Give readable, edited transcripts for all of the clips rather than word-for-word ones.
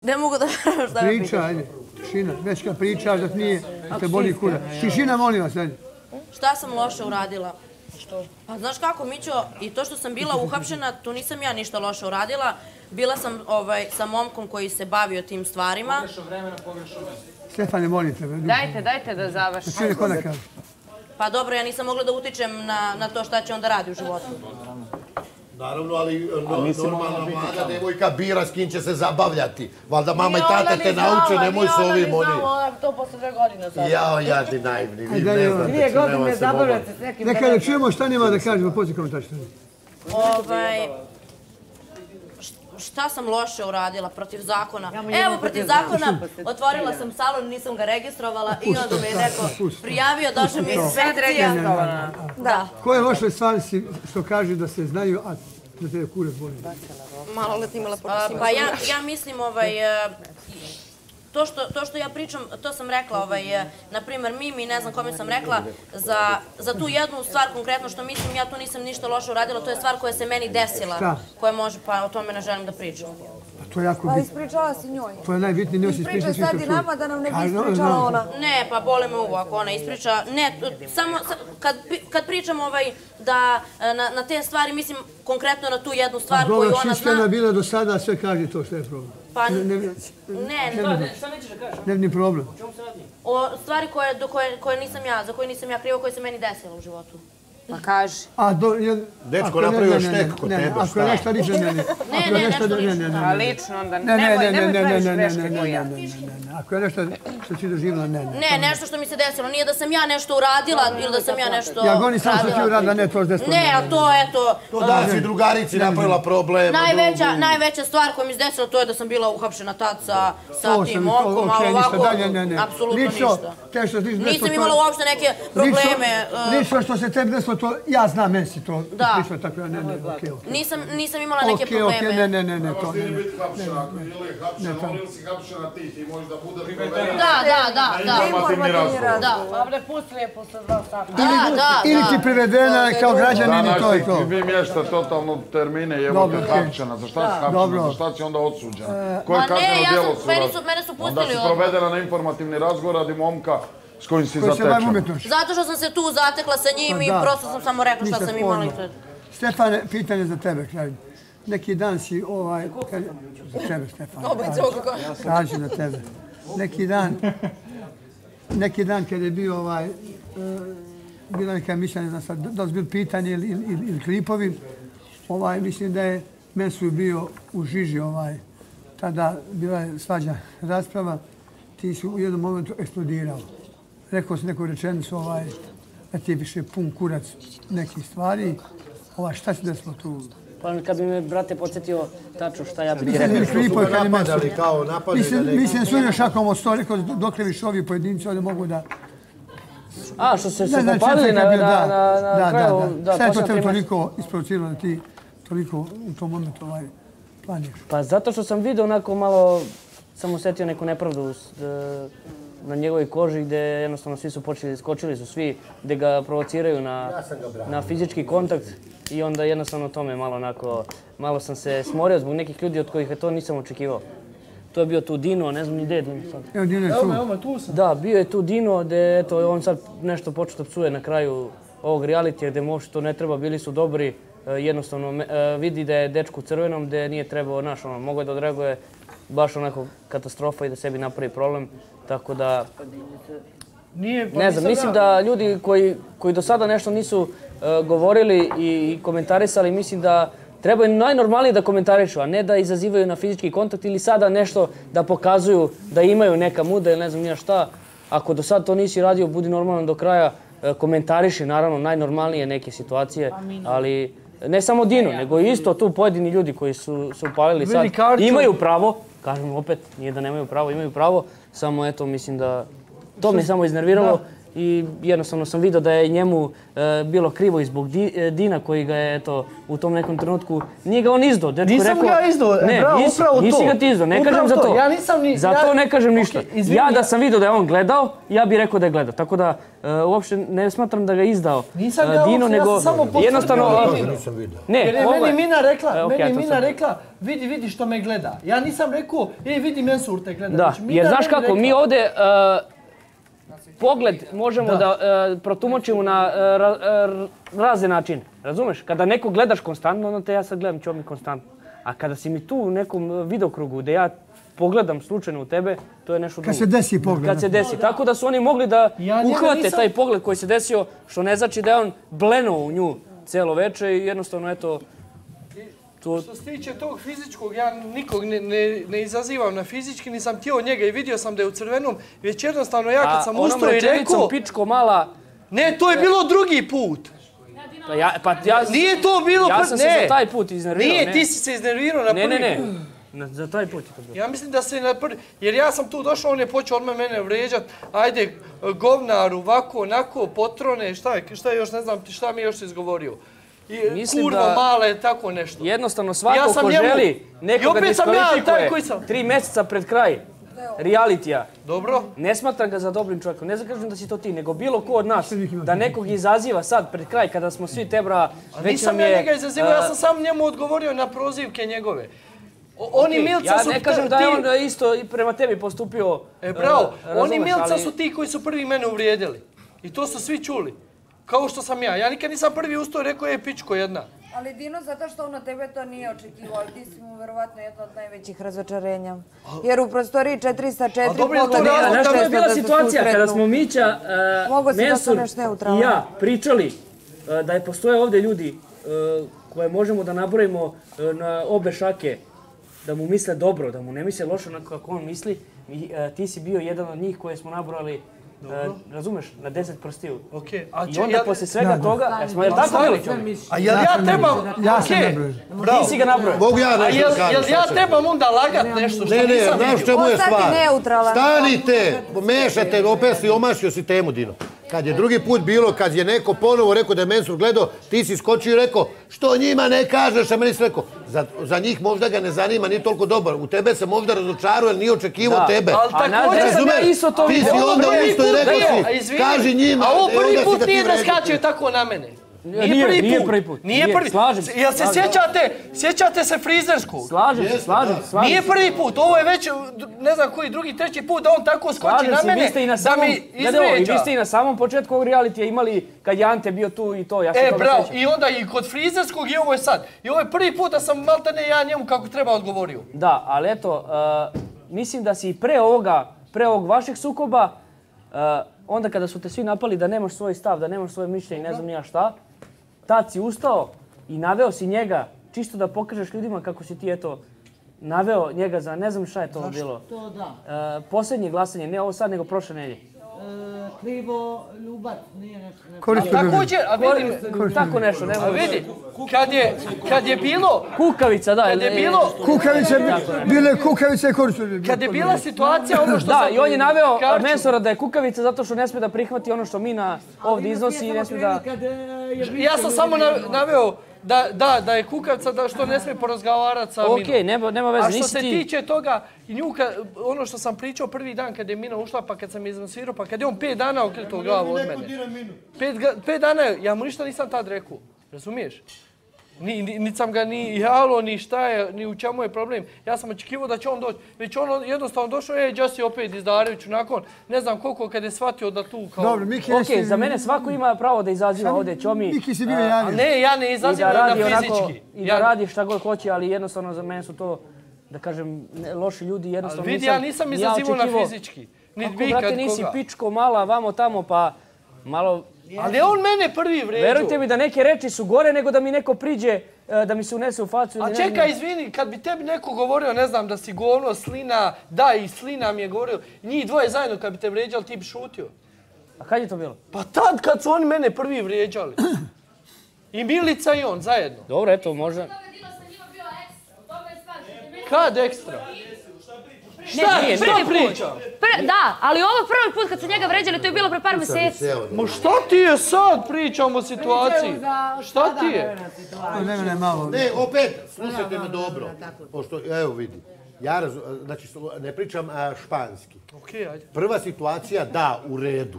Ne mogu da naravno šta me priča. Priča, ajde. Tišina, već kad pričaš da nije te boli kura. Tišina, molim vas, ajde. Šta sam loše uradila? Što? Pa znaš kako, Mićo, i to što sam bila uhapšena, tu nisam ja ništa loše uradila. Bila sam sa momkom koji se bavio tim stvarima. Pogrešno vremena, pogrešno vremena. Stefane, molim te. Dajte da završim. Čini ko da kaže? Pa dobro, ja nisam mogla da utičem na to šta će onda radi u životu. Naravno, ali normalna mlada devojka bira s kim će se zabavljati. Valjda mama i tata te nauče, nemoj s ovim oni. Ni ona to posle 2 godine sada. Jao, ja ti naivni, vi ne znate. 2 godine zabavljate s nekim... Nekaj da čujemo šta nima da kažemo, poslije komentar što je. Šta sam loše uradila protiv zakona? Evo, protiv zakona otvorila sam salon, nisam ga registrovala i onda me je neko prijavio, došao mi inspekcija. Ko je loše stvari što kaže da se znaju, a da te je kurac boli? Maloletna imala počinjenja. Pa ja mislim, to što ja pričam, to sam rekla, na primjer Mimi, ne znam kome sam rekla, za tu jednu stvar konkretno što mislim, ja tu nisam ništa loše uradila, to je stvar koja se meni desila, koja može, pa o tome ne želim da pričam. To je jako bitno. Pa ispričala si njoj. To je najbitnije, njoj si ispričala. Ispričaj sad i nama da nam ne bi ispričala ona. Ne, pa boli me uvo ako ona ispriča. Ne, samo kad pričam na te stvari, mislim konkretno na tu jednu stvar koju ona zna. Dobro, čišćena bila do sada, a sve kaže to što je problem. Pa ne. Šta nećeš da kažeš? Nevni problem. O čemu se radi? O stvari za koje nisam ja kriva, koje se meni desila u životu. Pa kaži. Dečko, napravio štek kod tebe, šta? Ako je nešto lično, ne. A lično, onda nemoj praviš greške koji ja. Ako je nešto što si doživila, ne. Ne, nešto što mi se desilo. Nije da sam ja nešto uradila ili da sam ja nešto radila. Ja govorim sam što ti uradila, ne to što desilo. Ne, a to, eto... To da si drugarici napravila problema. Najveća stvar koja mi se desila to je da sam bila uhapšena tad sa tim momkom, a ovako, apsolutno ništa. Nisam imala uopšte neke probleme. Lično što se tebi desilo. Ja znam, meni si to prišlo tako, nisam imala neke probleme. Ne, to ne. Možda ili biti hapšena, ako ili je hapšena, ili si hapšena ti, ti možeš da bude privedena. Da. Informativni razgovor. Pa bre, pusti je posle 2 sata. Ili ti privedena kao građanin i to je to. Vi mješta totalno termine, evo te hapšena, za šta si hapšena, za šta si onda odsuđena? Koje kazneno djelo su radili? Onda si provedena na informativni razgovor radi momka s kojim si zatečena. Zato što sam se tu zatekla sa njim i prosto sam samo rekla šta sam imala. Stefane, pitanje za tebe, kraj. Neki dan si za tebe, Stefane. Traži za tebe. Neki dan kada je bio bila neka mišlja, ne znam sad, da li su bili pitanje ili klipovi, mislim da je Mensur bio u žiži, tada bila je svađa rasprava, ti si u jednom momentu eksplodirao. Rekao sam neku rečenicu da ti je više pun kurac nekih stvari. Šta si desilo tu? Pa kad bi me, brate, podsjetio tačno šta ja bih rekao. Mislim, sunio šakom od 100, rekao dok li viš ovi pojedinci ovdje mogu da... A, što se popalili na kraju... Da. Šta je to tebe toliko isprovociralo da ti toliko u tom momentu planiraš? Pa zato što sam vidio onako malo... Sam usetio neku nepravdu na njegovoj koži gdje jednostavno svi su počeli, skočili su svi, gdje ga provociraju na fizički kontakt i onda jednostavno tome malo onako, malo sam se smorio zbog nekih ljudi od kojih to nisam očekivao. To je bio tu Dino, ne znam ni gdje je Dino sad. Evo Dino je tu. Evo, tu sam. Da, bio je tu Dino gdje eto, on sad nešto počeo da psuje na kraju ovog realitija gdje mu uopšte to ne treba, bili su dobri. Jednostavno vidi da je dečko u crvenom gdje nije trebao, znaš, ono, mogo je da odreaguje baš onako katastrofa i da sebi napravi problem, tako da... Ne znam, mislim da ljudi koji do sada nešto nisu govorili i komentarisali, mislim da trebaju najnormalnije da komentarišu, a ne da izazivaju na fizički kontakt ili sada nešto da pokazuju da imaju neka muda ili ne znam nija šta. Ako do sada to nisi radio, budi normalan do kraja, komentariši naravno najnormalnije neke situacije, ali... Ne samo Dino, nego isto tu pojedini ljudi koji su upalili sad imaju pravo, kažem opet, nije da nemaju pravo, imaju pravo, samo eto mislim da to me samo iznerviralo i jednostavno sam vidio da je njemu bilo krivo i zbog Dina koji ga je u tom nekom trenutku, nije ga on izdao. Nisam ga izdao, bravo, upravo to. Nisi ga ti izdao, ne kažem za to. Za to ne kažem ništa. Ja da sam vidio da je on gledao, ja bih rekao da je gledao. Tako da uopšte ne smatram da ga je izdao Dino, nego jednostavno... Nisam vidio. Jer meni Mina rekla, vidi što me gleda. Ja nisam rekao, vidi Mensur te gleda. Da, jer znaš kako, mi ovdje... Pogled možemo da protumačimo na razne načine, razumeš? Kada neko gledaš konstantno, onda te ja sad gledam čovjek konstantno. A kada si mi tu u nekom videokrugu gdje ja pogledam slučajno u tebe, to je nešto drugo. Kad se desi pogled. Kad se desi, tako da su oni mogli da uhvate taj pogled koji se desio, što ne znači da je on blenuo u nju cijelo večer i jednostavno eto... Što se tiče tog fizičkog, ja nikog ne izazivam na fizički, nisam htio njega i vidio sam da je u crvenom, već jednostavno ja kad sam ustao i rekao... Pičko mala... Ne, to je bilo drugi put. Nije to bilo... Ja sam se za taj put iznervirao. Nije, ti si se iznervirao na prvi put. Ne, za taj put je to bilo. Ja mislim da se na prvi... Jer ja sam tu došao, on je počeo odmah mene vređat. Ajde, govnar, ovako, onako, potrone, šta još, ne znam ti šta mi još izgovorio. Kurva male, tako nešto. Jednostavno, svako ko želi nekoga diskvalifikuje 3 mjeseca pred kraj realitija. Dobro. Ne smatram ga za dobrim čovjekom. Ne zakažem da si to ti, nego bilo ko od nas da nekog izaziva sad pred kraj kada smo svi tebra... Nisam ja njega izazivao, ja sam sam njemu odgovorio na prozivke njegove. Ja ne kažem da je on isto prema tebi postupio... Bravo, oni Milca su ti koji su prvi mene uvrijedili. I to su svi čuli. Kao što sam ja. Ja nikad nisam prvi ustao i rekao je pičko jedna. Ali Dino, zato što on od tebe to nije očekivao, ti si mu vjerovatno jedno od najvećih razočarenja. Jer u prostoriji 404 pogleda je nešto da se susretnu. Znaš što je bila situacija kada smo Mića, Mensur i ja pričali da je postoje ovdje ljudi koje možemo da nabrojimo na obe šake, da mu misle dobro, da mu ne misle loše onako kako on misli. Ti si bio jedan od njih koje smo nabrojali. Razumeš? Na 10 prstiju. I onda poslije svega toga... Jel' tako bilo čovjek? Ja trebam... Ti si ga nabrojao. A jel' ja trebam onda lagat nešto što nisam vidio? Ne, znaš čemu je stvar? Stanite, mešate, opet si omašio si temu, Dino. Kad je drugi put bilo, kad je neko ponovo rekao da je Mensur gledao, ti si skočio i rekao što njima ne kažeš, a meni si rekao za njih možda ga ne zanima, nije toliko dobar, u tebe se možda razočaruje, nije očekivao tebe. A također sam ja isto to vidio. Ti si onda isto i rekao si, kaži njima. A ovo prvi put nije da skačio tako na mene. Nije prvi put. Nije prvi put. Jel se sjećate se frizerskog? Slažem se. Nije prvi put. Ovo je već, ne znam koji, drugi, treći put da on tako skoči na mene da mi izvrijeđa. Vi ste i na samom početku ovog realitija imali kad je Ante bio tu i to. Bravo. I onda i kod frizerskog i ovo je sad. I ovo je prvi put da sam maltene ja njemu kako treba odgovorio. Da, ali eto, mislim da si i pre ovog vašeg sukoba, onda kada su te svi napali da nemaš svoj stav, da nemaš svoje mišljenje i ne znam nija šta, tad si ustao i naveo si njega, čisto da pokažeš ljudima kako si ti, eto, naveo njega za ne znam šta je to bilo. Zašto? Da. Posljednje glasanje, ne ovo sad, nego prošle nedelje. Krivo Ljubac, nije nešto. Također, a vidim, tako nešto, nema. A vidi, kad je bilo... Kukavica, da. Kad je bilo... Kukavica je koristio. Kad je bila situacija, ono što sam... Da, i on je naveo Mensura da je kukavica zato što ne smije da prihvati ono što Mina ovdje iznosi i ne smije da... Ja sam samo naveo da je kukavica da što ne smije porazgovarati sa Minom. Okej, nema veze, nisi ti... A što se tiče toga, ono što sam pričao prvi dan kad je Mina ušla, pa kad sam izvansirao, pa kad je on 5 dana okretao glavu od mene. 5 dana, ja mu ništa nisam tad rekao, razumiješ? Niti sam ga ni jalo, ni šta je, ni u čemu je problem. Ja sam očekivao da će on doći. Već on jednostavno došao, Đasi opet izdareviću nakon, ne znam koliko, kad je shvatio da tu kao... Okej, za mene svako ima pravo da izaziva ovdje, čomi... Miki si bio javio. Ne, ja ne izazivam na fizički. I da radi šta god hoće, ali jednostavno za mene su to, da kažem, loši ljudi, jednostavno nisam... Ali vidi, ja nisam izazivao na fizički. Kako, brate, nisi pičko mala, vamo tamo, pa malo... Ali on mene prvi vređao. Verujte mi da neke reči su gore nego da mi neko priđe, da mi se unese u facu. A čekaj, izvini, kad bi tebi neko govorio, ne znam, da si govno, slina, da i slina mi je govorio, njih dvoje zajedno kad bi te vređali, ti bi šutio. A kad je to bilo? Pa tad kad su oni mene prvi vređali. I Milica i on zajedno. Dobro, eto, možda... Kad ekstra? Šta? Šta pričam? Da, ali ovo prvi put kad se njega vređali, to je bilo pre par mjeseci. Ma šta ti je sad pričam o situaciji? Šta ti je? Ne, opet, slušajte me dobro. Evo vidi. Ja ne pričam španski. Prva situacija, da, u redu.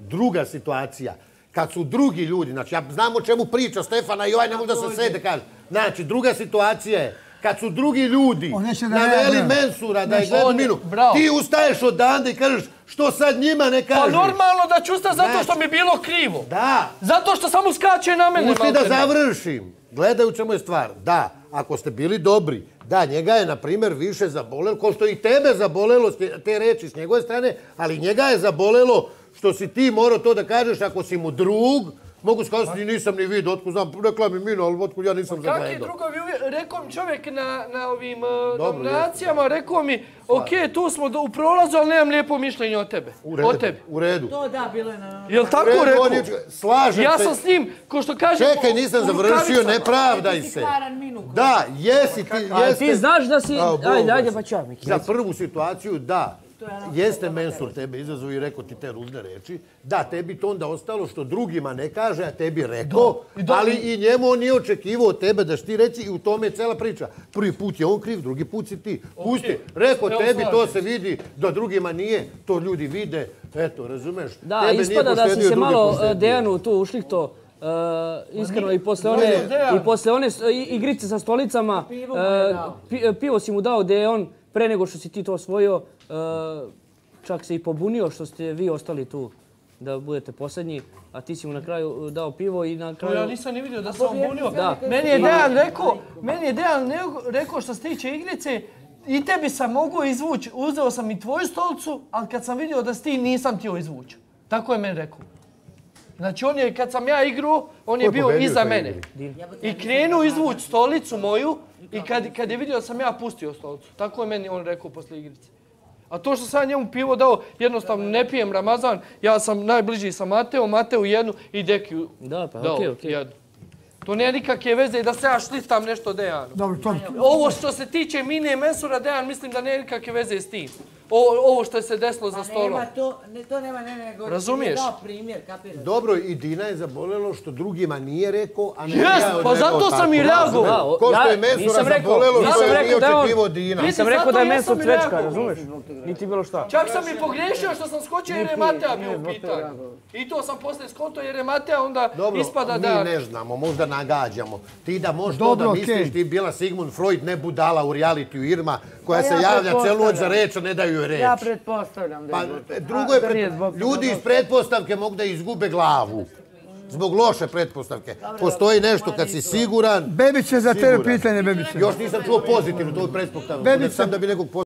Druga situacija, kad su drugi ljudi, znači ja znam o čemu priča Stefana i ovaj ne mogu da se sede kaže. Znači, druga situacija je, kad su drugi ljudi naveli Mensura da je gledam minu, ti ustaješ odande i kažeš što sad njima ne kažeš. Pa normalno da ću ustati zato što mi je bilo krivo. Da. Zato što samo skače na mene. Pusti da završim. Gledajućemo je stvar. Da, ako ste bili dobri, da, njega je, na primjer, više zabolelo, kao što i tebe zabolelo te reči s njegove strane, ali njega je zabolelo što si ti morao to da kažeš ako si mu drug. Mogu skazati, nisam ni vidio, otkud znam, rekla mi Mino, ali otkud ja nisam zagledao. Kaki drugovi, rekao mi čovjek na ovim nominacijama, rekao mi, ok, tu smo u prolazu, ali nemam lijepo mišljenje o tebe. U redu. To da, bilo je na... Jel' tako rekao? Slažem se. Ja sam s njim, ko što kažem... Čekaj, nisam završio, ne pravdaj se. Da, jesi ti... Ali ti znaš da si... Ajde, ajde, pa ću ja mi. Za prvu situaciju, da. Jeste Mensur tebe izazvao i rekao ti te ružne reči. Da, tebi to onda ostalo što drugima ne kaže, a tebi rekao. Ali i njemu on nije očekivao od tebe da ti reći i u tome je cela priča. Prvi put je on kriv, drugi put si ti. Pusti, rekao tebi, to se vidi, da drugima nije. To ljudi vide, eto, razumeš? Da, ispada da si se malo Dejanu tu ušlihto. Iskreno, i posle one igrice sa stolicama, pivo si mu dao gde je on, pre nego što si ti to osvojio, čak se i pobunio što ste vi ostali tu da budete posljednji, a ti si mu na kraju dao pivo i na kraju... Ja nisam ni vidio da sam bunio. Meni je Dejan rekao što se tiče igrice, i tebi sam mogao izvući, uzeo sam i tvoju stolicu, ali kad sam vidio da si ti, nisam ti joj izvući. Tako je meni rekao. Znači, on je, kad sam ja igrao, on je bio iza mene. I krenuo izvući stolicu moju i kad je vidio da sam ja pustio stolicu. Tako je meni on rekao posle igrice. A to što sam ja njemu pivo dao, jednostavno ne pijem Ramazan, ja sam najbliži sa Mateom, Mateu jednu i Dekiju dao jednu. To nije nikakve veze da se ja šlistam nešto Dejanu. Ovo što se tiče mine i Mensura, Dejan, mislim da nije nikakve veze s tim. Ovo što je se desilo za stolom. To nema nego... Razumiješ? Dobro, i Dina je zabolelo što drugima nije rekao, a ne ja je odrekao tako. Jes, pa zato sam i reagovao. Ko što je Mensura zabolelo, što je nije očekivo Dina. Nisam rekao da je Mensur cvečka, razumiješ? Niti bilo šta. Čak sam i pogrešio što sam skočio jer je Matea bio u pitanju. I to sam posle skonto jer je Matea onda ispada da... Dobro, mi ne znamo, možda nagađamo. Ti da možeš to da misliš, ti bila Sigmund Freud, ne budala u realitiju Irma koja se javlja celu od za reč, a ne daju joj reč. Ja pretpostavljam da je... Drugo je, ljudi iz pretpostavke mogu da izgube glavu. Zbog loše pretpostavke. Postoji nešto kad si siguran... Bebiće, za tebe pitanje, Bebiće. Još nisam čuo pozitivno to pretpostavljeno. Bebiće.